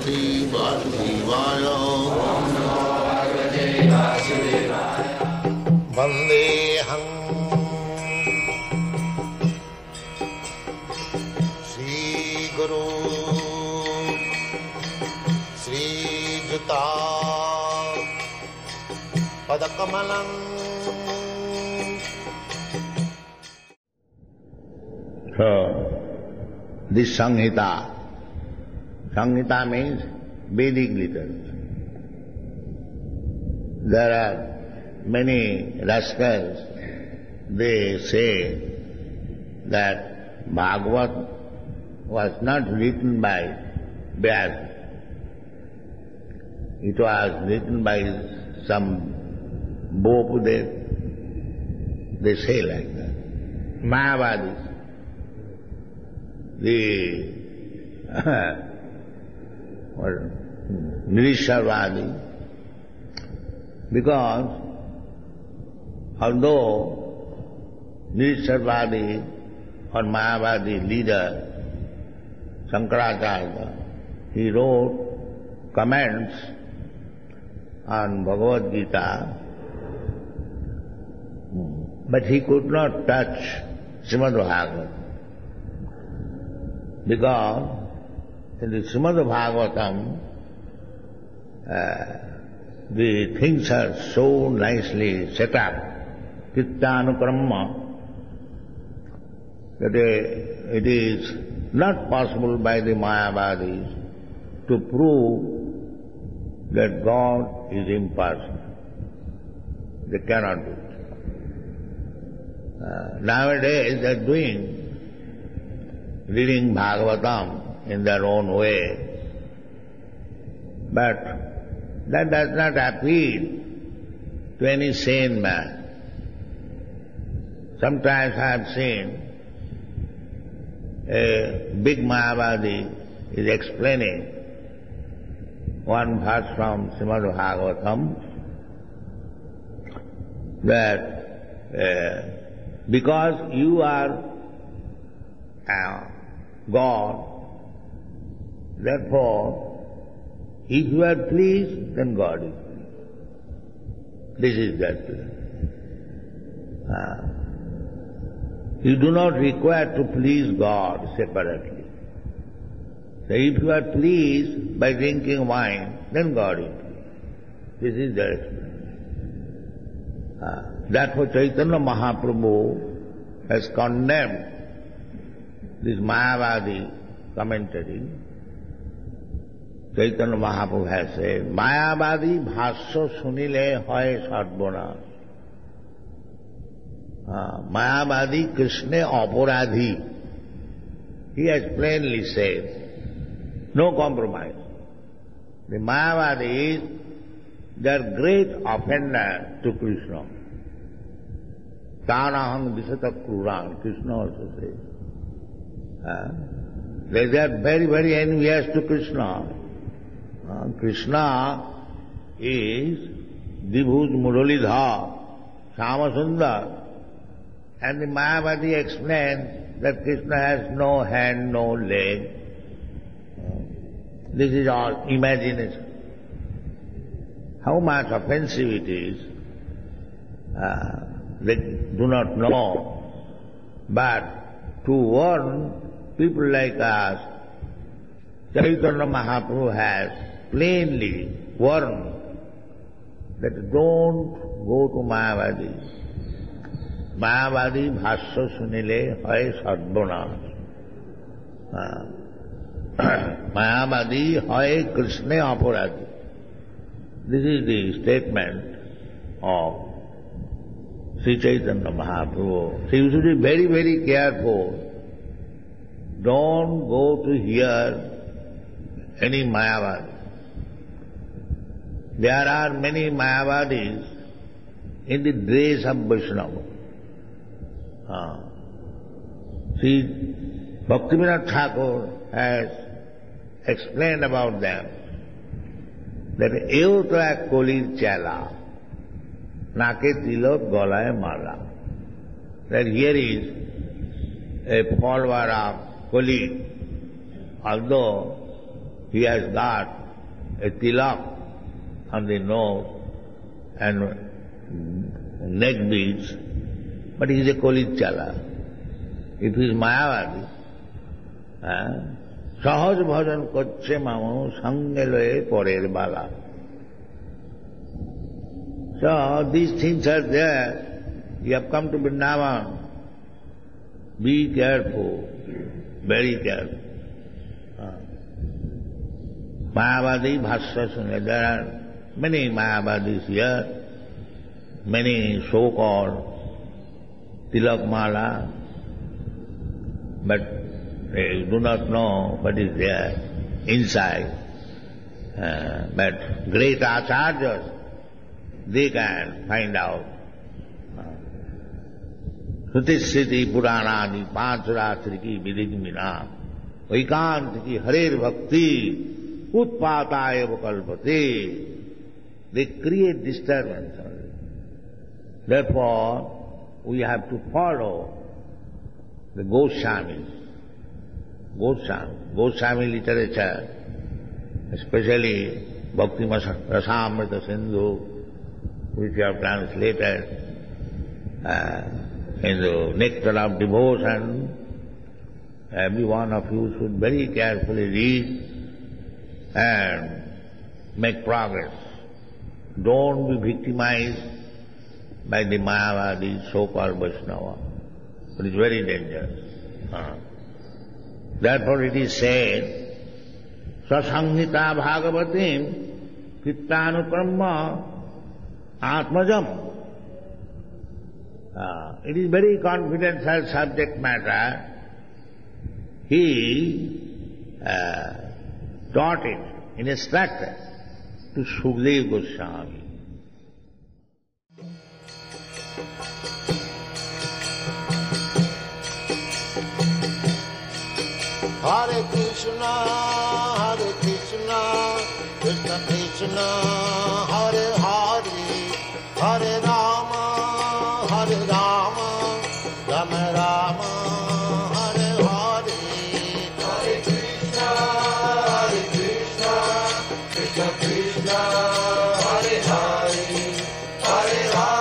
Bhagavate Vasudevaya Om Namo Bhagavate Vasudevaya Vandeham Sri Guru Sri Juta Padakamalam. So, this Sanghita, Sanghita means Vedic literature. There are many rascals, they say that Bhagavad was not written by Vyasa. It was written by some Bhopadeva. They say like that. Māyāvādis. The Niriśyavādi, because although Niriśyavādi or Māyāvādi leader Shankaracharya, he wrote comments on Bhagavad-gītā, but he could not touch Śrīmad-bhāgavatam. Because in the Śrīmad-bhāgavatam, the things are so nicely set up, krityānukramma, that it is not possible by the Māyāvādis to prove that God is impersonal. They cannot do it. Nowadays they are doing reading Bhagavatam in their own way. But that does not appeal to any sane man. Sometimes I have seen a big Māyāvādi is explaining one verse from Śrīmad-bhāgavatam that because you are God, therefore, if you are pleased, then God is pleased. This is that thing. You do not require to please God separately. So if you are pleased by drinking wine, then God is pleased. This is the explanation. Therefore, Caitanya Mahāprabhu has condemned this Māyāvādi commentary. Caitanya Mahāprabhu has said, Māyāvādi bhāṣya śunile haya sarva-nāśa. Māyāvādi Kṛṣṇa aparādhī. He has plainly said, no compromise. The Māyāvādi is their great offender to Krishna. Tānaḥam viṣatakrūrāṁ, Krishna also says. They are very, very envious to Krishna. Krishna is Dibhuj Muralidha, Samasundar. And the Māyāvādi explains that Krishna has no hand, no leg. This is all imagination. How much offensive it is, they do not know. But to warn people like us, Caitanya Mahāprabhu has plainly warned that don't go to Māyāvādi. Māyāvādi bhāṣya śunile haya sarva-nāśa. Māyāvādi haya Kṛṣṇa aparādhī. This is the statement of Sri Caitanya Mahāprabhu. So you should be very, very careful. Don't go to hear any Māyāvādi. There are many Māyāvādis in the dress of Vaishnava. See, Bhaktivinoda Ṭhākura has explained about them that evatra kolir chala, nake tilok golaya mala. That here is a follower of colleague, although He has got a tilak on the nose and neck beads, but he is a kolichala. If he is Māyāvādi, sahaj bhajan kacche mamu sangeloye parer bala. So these things are there. You have come to Vrindavan. Be careful, very careful. Māyāvādi bhāṣya śunile. There are many Māyāvādis here, many so-called tilakmala, but they do not know what is there inside. But great acharyas, they can find out. Sruti-sriti puranādi pāncharāsriki vidigmina vaikāntiki harer bhakti utpātāyava kalpate. They create disturbance. Therefore, we have to follow the Gosvāmī literature, especially bhakti masa sindhu, which you have translated into nectar of devotion. Every one of you should very carefully read and make progress. Don't be victimized by the Māyāvādi, so-called Vaishnava. It is very dangerous. Therefore it is said, Sasaṅhitā bhāgavatīṁ krityānukramma Atmajam. It is very confidential subject matter. He taught it, instructed to Sukadeva Goswami. Hare Krishna, Hare Krishna, Krishna Krishna, Hare Hare. Hare Rama, Hare Rama, Rama Rama, Hare Hare. Hare Krishna, Hare Krishna, Krishna Krishna, Hare Hare, Hare Hare.